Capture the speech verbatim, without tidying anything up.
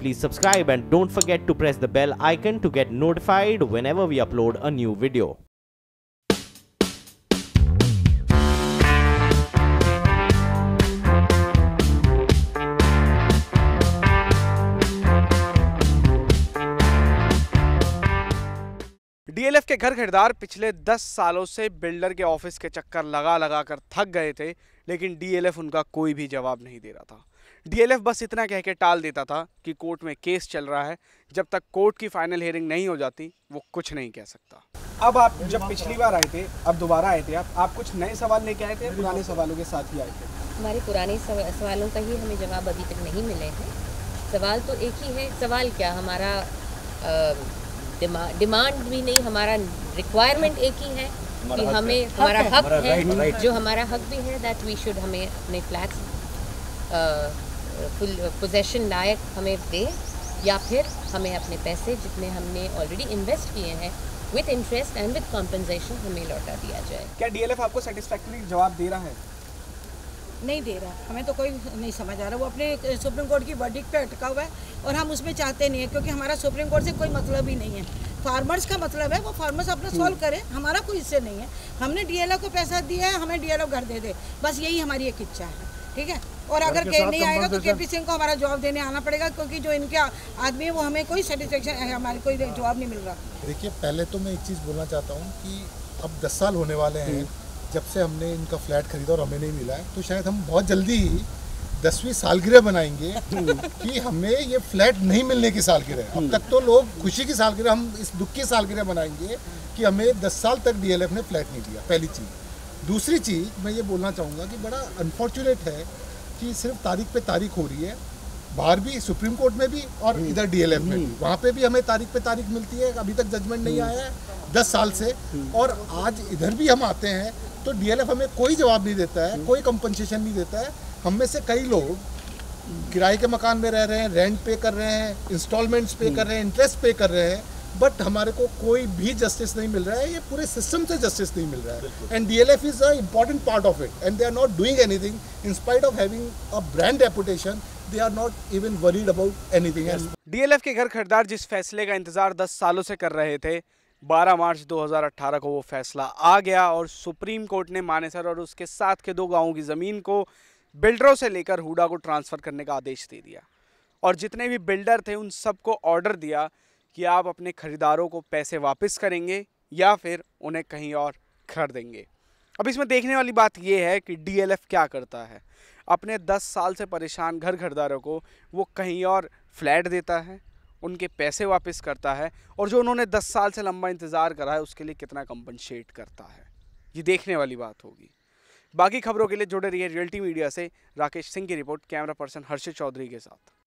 please subscribe and don't forget to press the bell icon to get notified whenever we upload a new video. DLF के घर खरीदार पिछले दस सालों से बिल्डर के ऑफिस के चक्कर लगा लगा कर थक गए थे, लेकिन डीएलएफ उनका कोई भी जवाब नहीं दे रहा था। डीएलएफ बस इतना कह के टाल देता था कि कोर्ट में केस चल रहा है, जब तक कोर्ट की फाइनल हियरिंग नहीं हो जाती वो कुछ नहीं कह सकता। अब आप जब पिछली बार आए थे, अब दोबारा आए थे, आप आप कुछ नए सवाल लेके आए थे, पुराने सवालों के साथ ही आए थे? हमारे पुराने सवालों का ही हमें जवाब अभी तक नहीं मिले हैं। सवाल तो एक ही है, सवाल क्या हमारा डिमांड भी नहीं, हमारा रिक्वायरमेंट एक ही है कि हमें हमारा हक है, जो हमारा हक भी है दैट वी शुड, हमें अपने फ्लैट्स पोजेशन लायक हमें दे, या फिर हमें अपने पैसे जितने हमने ऑलरेडी इन्वेस्ट किए हैं with interest and with compensation हमें लौटा दिया जाए। क्या डीएलएफ आपको सेटिस्फैक्टरी जवाब दे रहा है? नहीं दे रहा, हमें तो कोई नहीं समझ आ रहा। वो अपने सुप्रीम कोर्ट की वर्डिक्ट पे अटका हुआ है और हम उसमें चाहते नहीं है, क्योंकि हमारा सुप्रीम कोर्ट से कोई मतलब ही नहीं है। फार्मर्स का मतलब है, वो फार्मर्स अपना सॉल्व करें, हमारा कोई इससे नहीं है। हमने डीएलएफ को पैसा दिया है, हमें डीएलएफ घर दे दे, बस यही हमारी एक इच्छा है। ठीक है, और अगर के नहीं आएगा तो केपी सिंह को हमारा जॉब देने आना पड़ेगा, क्योंकि जो इनके आदमी है वो हमें कोई सेटिस्फेक्शन, हमारे कोई जॉब नहीं मिल रहा। देखिए, पहले तो मैं एक चीज़ बोलना चाहता हूँ कि अब दस साल होने वाले हैं जब से हमने इनका फ्लैट खरीदा और हमें नहीं मिला है, तो शायद हम बहुत जल्दी ही दसवीं सालगिरह बनाएंगे कि हमें ये फ्लैट नहीं मिलने की सालगिरह। अब तक तो लोग खुशी की सालगिरह, हम इस दुख की सालगिरह बनाएंगे कि हमें दस साल तक डीएलएफ ने फ्लैट नहीं दिया, पहली चीज़। दूसरी चीज़ मैं ये बोलना चाहूँगा कि बड़ा अनफॉर्चुनेट है कि सिर्फ तारीख पे तारीख हो रही है, बाहर भी, सुप्रीम कोर्ट में भी और इधर डीएलएफ में भी। वहाँ पे भी हमें तारीख पे तारीख मिलती है, अभी तक जजमेंट नहीं आया है दस साल से, और आज इधर भी हम आते हैं तो डीएलएफ हमें कोई जवाब नहीं देता है, कोई कंपनसेशन नहीं देता है। हम में से कई लोग किराए के मकान में रह रहे हैं, रेंट पे कर रहे हैं, इंस्टॉलमेंट्स पे कर रहे हैं, इंटरेस्ट पे कर रहे हैं, बट हमारे को कोई भी जस्टिस नहीं मिल रहा है, ये पूरे सिस्टम से जस्टिस नहीं मिल रहा है। And DLF is a important part of it and they are not doing anything in spite of having a brand reputation. They are not even worried about anything else. DLF के घर खरीदार जिस फैसले का इंतजार दस सालों से कर रहे थे, बारह मार्च दो हज़ार अठारह को वो फैसला आ गया और सुप्रीम कोर्ट ने मानेसर और उसके साथ के दो गांवों की ज़मीन को बिल्डरों से लेकर हुडा को ट्रांसफ़र करने का आदेश दे दिया और जितने भी बिल्डर थे उन सबको ऑर्डर दिया कि आप अपने खरीदारों को पैसे वापस करेंगे या फिर उन्हें कहीं और घर देंगे। अब इसमें देखने वाली बात यह है कि डीएलएफ क्या करता है। अपने दस साल से परेशान घर खरीदारों को वो कहीं और फ्लैट देता है, उनके पैसे वापस करता है और जो उन्होंने दस साल से लंबा इंतज़ार करा है उसके लिए कितना कंपनसेट करता है, ये देखने वाली बात होगी। बाकी खबरों के लिए जुड़े रहिए रियल्टी मीडिया से। राकेश सिंह की रिपोर्ट, कैमरा पर्सन हर्ष चौधरी के साथ।